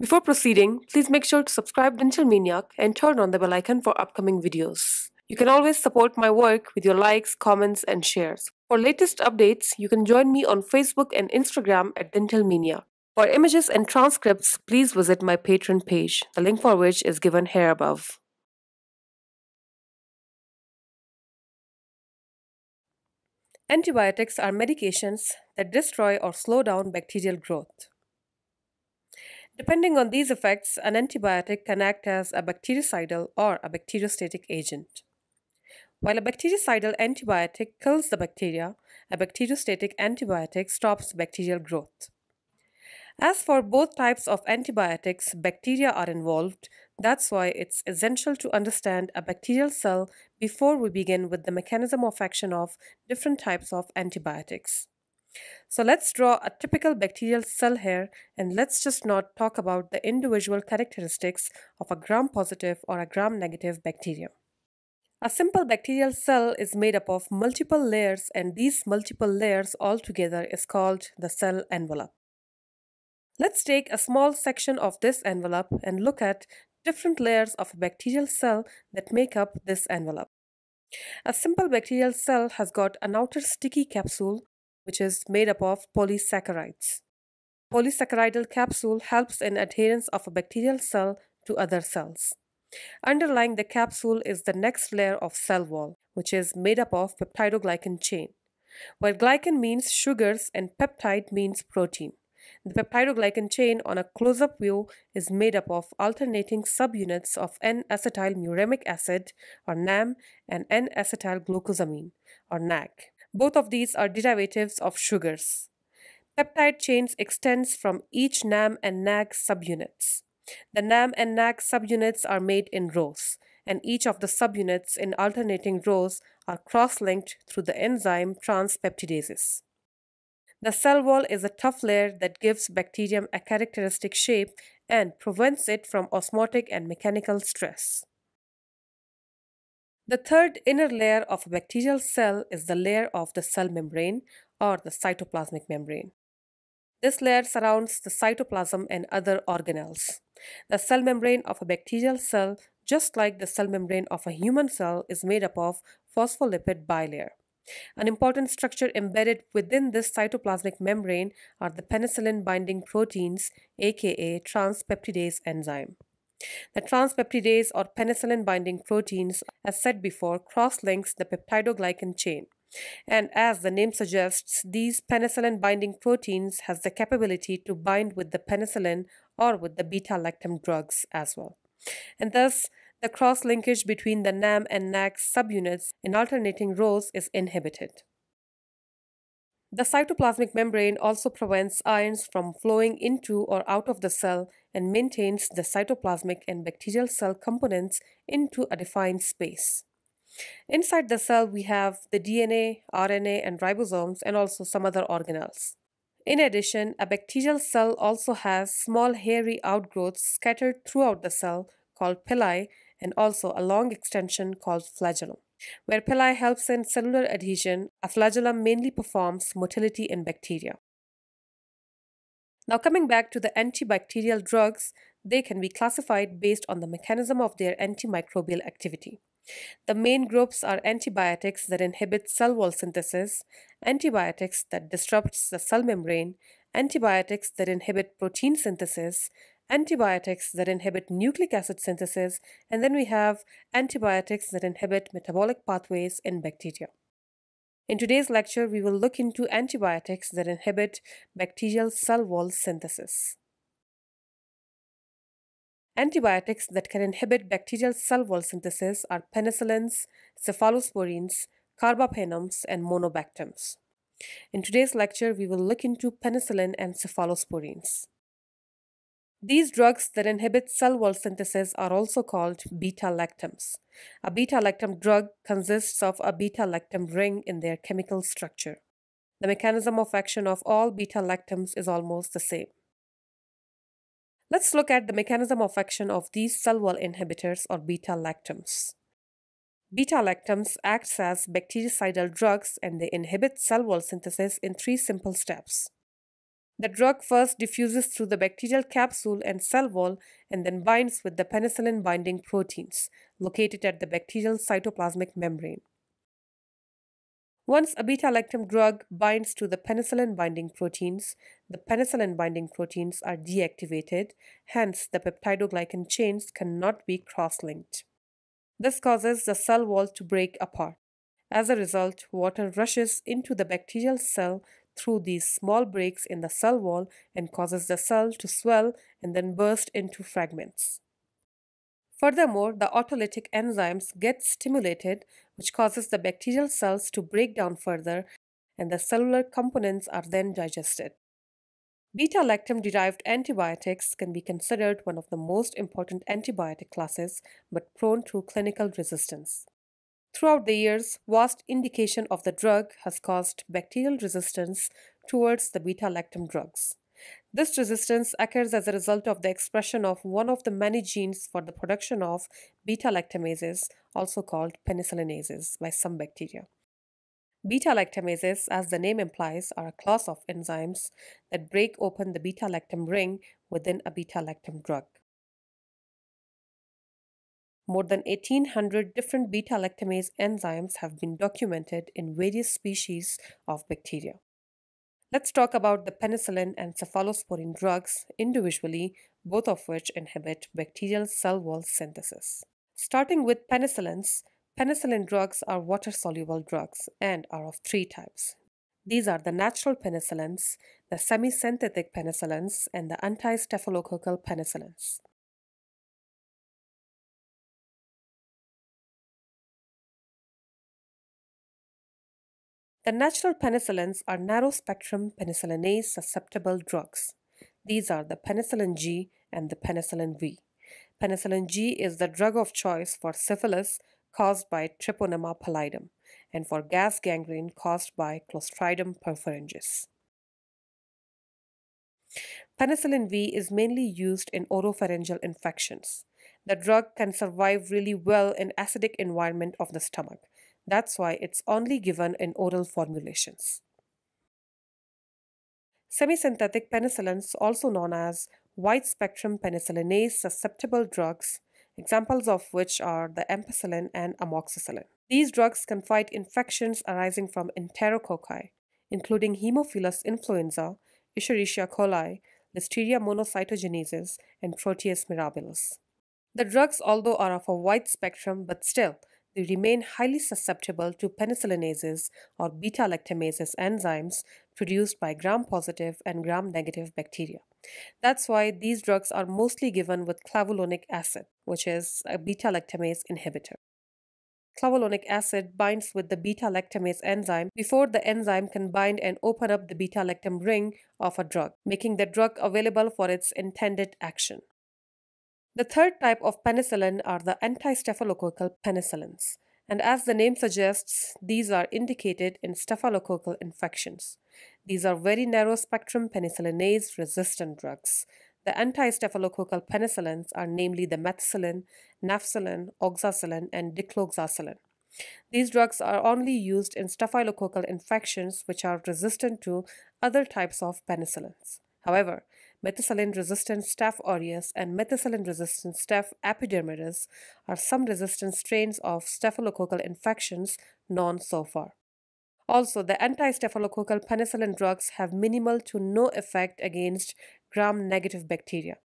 Before proceeding, please make sure to subscribe to DentalManiaK and turn on the bell icon for upcoming videos. You can always support my work with your likes, comments, and shares. For latest updates, you can join me on Facebook and Instagram at DentalManiaK. For images and transcripts, please visit my Patreon page, the link for which is given here above. Antibiotics are medications that destroy or slow down bacterial growth. Depending on these effects, an antibiotic can act as a bactericidal or a bacteriostatic agent. While a bactericidal antibiotic kills the bacteria, a bacteriostatic antibiotic stops bacterial growth. As for both types of antibiotics, bacteria are involved. That's why it's essential to understand a bacterial cell before we begin with the mechanism of action of different types of antibiotics. So let's draw a typical bacterial cell here, and let's just not talk about the individual characteristics of a gram-positive or a gram-negative bacterium. A simple bacterial cell is made up of multiple layers, and these multiple layers altogether is called the cell envelope. Let's take a small section of this envelope and look at different layers of a bacterial cell that make up this envelope. A simple bacterial cell has got an outer sticky capsule, which is made up of polysaccharides. Polysaccharidal capsule helps in adherence of a bacterial cell to other cells. Underlying the capsule is the next layer of cell wall, which is made up of peptidoglycan chain, where glycan means sugars and peptide means protein. The peptidoglycan chain on a close-up view is made up of alternating subunits of N acetylmuramic acid or NAM and N acetylglucosamine or NAG. Both of these are derivatives of sugars. Peptide chains extends from each NAM and NAG subunits. The NAM and NAG subunits are made in rows, and each of the subunits in alternating rows are cross-linked through the enzyme transpeptidases. The cell wall is a tough layer that gives bacterium a characteristic shape and prevents it from osmotic and mechanical stress. The third inner layer of a bacterial cell is the layer of the cell membrane or the cytoplasmic membrane. This layer surrounds the cytoplasm and other organelles. The cell membrane of a bacterial cell, just like the cell membrane of a human cell, is made up of phospholipid bilayer. An important structure embedded within this cytoplasmic membrane are the penicillin-binding proteins, aka transpeptidase enzyme. The transpeptidase or penicillin-binding proteins, as said before, cross-links the peptidoglycan chain. And as the name suggests, these penicillin-binding proteins has the capability to bind with the penicillin or with the beta-lactam drugs as well. And thus, the cross-linkage between the NAM and NAC subunits in alternating rows is inhibited. The cytoplasmic membrane also prevents ions from flowing into or out of the cell and maintains the cytoplasmic and bacterial cell components into a defined space. Inside the cell, we have the DNA, RNA, and ribosomes, and also some other organelles. In addition, a bacterial cell also has small hairy outgrowths scattered throughout the cell called pili, and also a long extension called flagellum. Where pili helps in cellular adhesion, a flagellum mainly performs motility in bacteria. Now coming back to the antibacterial drugs, they can be classified based on the mechanism of their antimicrobial activity. The main groups are antibiotics that inhibit cell wall synthesis, antibiotics that disrupts the cell membrane, antibiotics that inhibit protein synthesis, antibiotics that inhibit nucleic acid synthesis, and then we have antibiotics that inhibit metabolic pathways in bacteria. In today's lecture, we will look into antibiotics that inhibit bacterial cell wall synthesis. Antibiotics that can inhibit bacterial cell wall synthesis are penicillins, cephalosporins, carbapenems, and monobactams. In today's lecture, we will look into penicillin and cephalosporins. These drugs that inhibit cell wall synthesis are also called beta-lactams. A beta-lactam drug consists of a beta-lactam ring in their chemical structure. The mechanism of action of all beta-lactams is almost the same. Let's look at the mechanism of action of these cell wall inhibitors or beta-lactams. Beta-lactams act as bactericidal drugs, and they inhibit cell wall synthesis in three simple steps. The drug first diffuses through the bacterial capsule and cell wall and then binds with the penicillin-binding proteins located at the bacterial cytoplasmic membrane. Once a beta-lactam drug binds to the penicillin-binding proteins, the penicillin-binding proteins are deactivated, hence the peptidoglycan chains cannot be cross-linked. This causes the cell wall to break apart. As a result, water rushes into the bacterial cell through these small breaks in the cell wall and causes the cell to swell and then burst into fragments. Furthermore, the autolytic enzymes get stimulated, which causes the bacterial cells to break down further, and the cellular components are then digested. Beta-lactam-derived antibiotics can be considered one of the most important antibiotic classes, but prone to clinical resistance. Throughout the years, vast indication of the drug has caused bacterial resistance towards the beta-lactam drugs. This resistance occurs as a result of the expression of one of the many genes for the production of beta-lactamases, also called penicillinases, by some bacteria. Beta-lactamases, as the name implies, are a class of enzymes that break open the beta-lactam ring within a beta-lactam drug. More than 1,800 different beta-lactamase enzymes have been documented in various species of bacteria. Let's talk about the penicillin and cephalosporin drugs individually, both of which inhibit bacterial cell wall synthesis. Starting with penicillins, penicillin drugs are water-soluble drugs and are of three types. These are the natural penicillins, the semi-synthetic penicillins, and the anti-staphylococcal penicillins. The natural penicillins are narrow-spectrum penicillinase-susceptible drugs. These are the penicillin G and the penicillin V. Penicillin G is the drug of choice for syphilis caused by Treponema pallidum and for gas gangrene caused by Clostridium perfringens. Penicillin V is mainly used in oropharyngeal infections. The drug can survive really well in acidic environment of the stomach. That's why it's only given in oral formulations. Semisynthetic penicillins, also known as wide-spectrum penicillinase-susceptible drugs, examples of which are the ampicillin and amoxicillin. These drugs can fight infections arising from enterococci, including Haemophilus influenzae, Escherichia coli, Listeria monocytogenesis, and Proteus mirabilis. The drugs, although are of a wide spectrum, but still, they remain highly susceptible to penicillinases or beta-lactamases enzymes produced by gram-positive and gram-negative bacteria. That's why these drugs are mostly given with clavulanic acid, which is a beta-lactamase inhibitor. Clavulanic acid binds with the beta-lactamase enzyme before the enzyme can bind and open up the beta-lactam ring of a drug, making the drug available for its intended action. The third type of penicillin are the anti-staphylococcal penicillins, and as the name suggests, these are indicated in staphylococcal infections. These are very narrow-spectrum penicillinase-resistant drugs. The anti-staphylococcal penicillins are namely the methicillin, nafcillin, oxacillin, and dicloxacillin. These drugs are only used in staphylococcal infections which are resistant to other types of penicillins. However, methicillin-resistant Staph aureus and methicillin-resistant Staph epidermidis are some resistant strains of staphylococcal infections known so far. Also, the anti-staphylococcal penicillin drugs have minimal to no effect against gram-negative bacteria.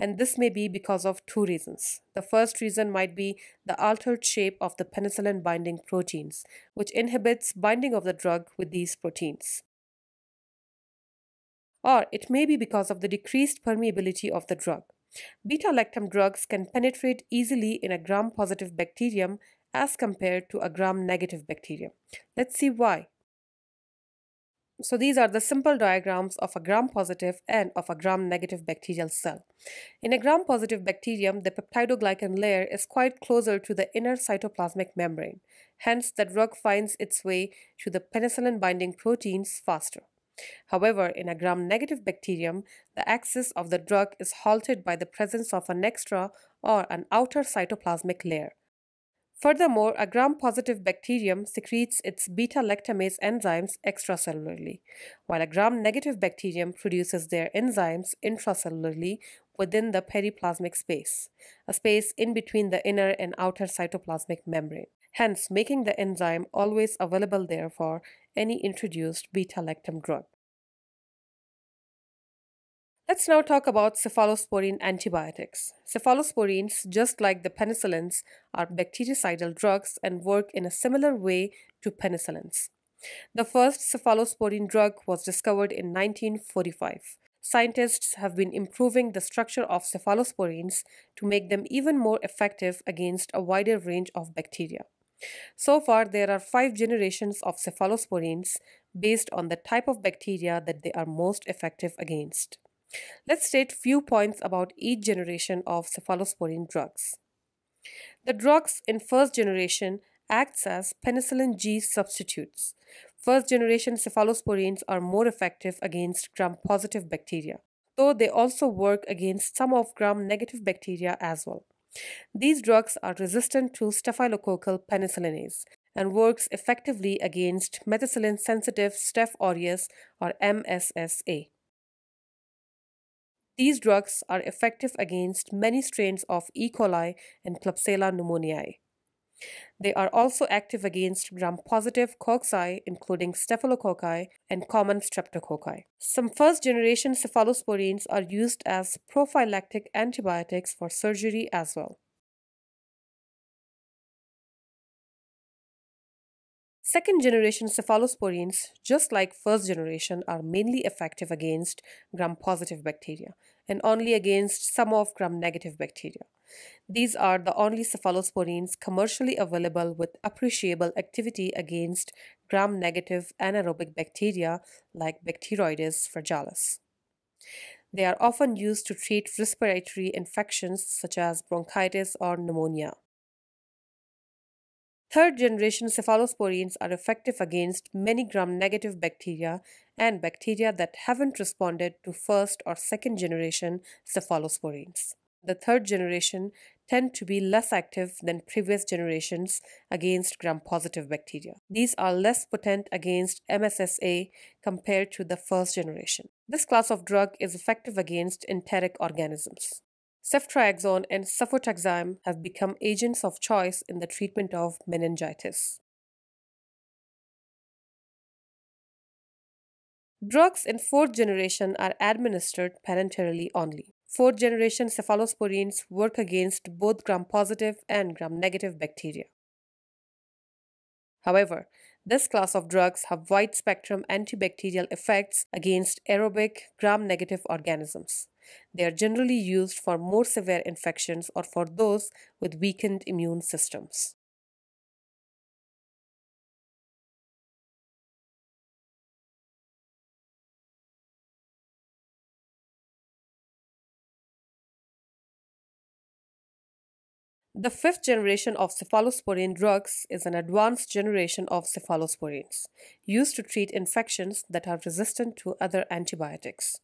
And this may be because of two reasons. The first reason might be the altered shape of the penicillin-binding proteins, which inhibits binding of the drug with these proteins. Or it may be because of the decreased permeability of the drug. Beta-lactam drugs can penetrate easily in a gram-positive bacterium as compared to a gram-negative bacterium. Let's see why. So these are the simple diagrams of a gram-positive and of a gram-negative bacterial cell. In a gram-positive bacterium, the peptidoglycan layer is quite closer to the inner cytoplasmic membrane. Hence, the drug finds its way to the penicillin-binding proteins faster. However, in a gram-negative bacterium, the access of the drug is halted by the presence of an extra or an outer cytoplasmic layer. Furthermore, a gram-positive bacterium secretes its beta-lactamase enzymes extracellularly, while a gram-negative bacterium produces their enzymes intracellularly within the periplasmic space, a space in between the inner and outer cytoplasmic membrane, hence making the enzyme always available there for any introduced beta-lactam drug. Let's now talk about cephalosporin antibiotics. Cephalosporins, just like the penicillins, are bactericidal drugs and work in a similar way to penicillins. The first cephalosporin drug was discovered in 1945. Scientists have been improving the structure of cephalosporins to make them even more effective against a wider range of bacteria. So far, there are 5 generations of cephalosporins based on the type of bacteria that they are most effective against. Let's state few points about each generation of cephalosporin drugs. The drugs in first generation acts as penicillin G substitutes. First generation cephalosporins are more effective against gram-positive bacteria, though they also work against some of gram-negative bacteria as well. These drugs are resistant to staphylococcal penicillinase and works effectively against methicillin-sensitive Staph aureus or MSSA. These drugs are effective against many strains of E. coli and Klebsiella pneumoniae. They are also active against gram-positive cocci, including staphylococci and common streptococci. Some first-generation cephalosporins are used as prophylactic antibiotics for surgery as well. Second-generation cephalosporins, just like first-generation, are mainly effective against gram-positive bacteria and only against some of gram-negative bacteria. These are the only cephalosporins commercially available with appreciable activity against gram-negative anaerobic bacteria like Bacteroides fragilis. They are often used to treat respiratory infections such as bronchitis or pneumonia. Third-generation cephalosporins are effective against many gram-negative bacteria and bacteria that haven't responded to first- or second-generation cephalosporins. The third generation tend to be less active than previous generations against gram-positive bacteria. These are less potent against MSSA compared to the first generation. This class of drug is effective against enteric organisms. Ceftriaxone and cefotaxime have become agents of choice in the treatment of meningitis. Drugs in fourth generation are administered parenterally only. Fourth generation cephalosporins work against both gram-positive and gram-negative bacteria. However, this class of drugs have wide-spectrum antibacterial effects against aerobic, gram-negative organisms. They are generally used for more severe infections or for those with weakened immune systems. The fifth generation of cephalosporin drugs is an advanced generation of cephalosporins, used to treat infections that are resistant to other antibiotics.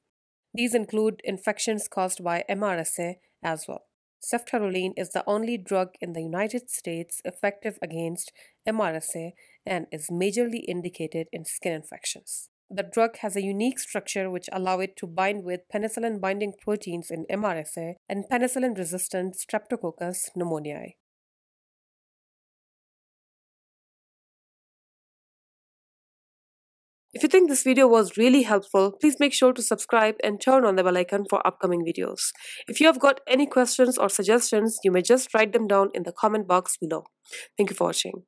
These include infections caused by MRSA as well. Ceftaroline is the only drug in the United States effective against MRSA and is majorly indicated in skin infections. The drug has a unique structure which allows it to bind with penicillin-binding proteins in MRSA and penicillin-resistant Streptococcus pneumoniae. If you think this video was really helpful, please make sure to subscribe and turn on the bell icon for upcoming videos. If you have got any questions or suggestions, you may just write them down in the comment box below. Thank you for watching.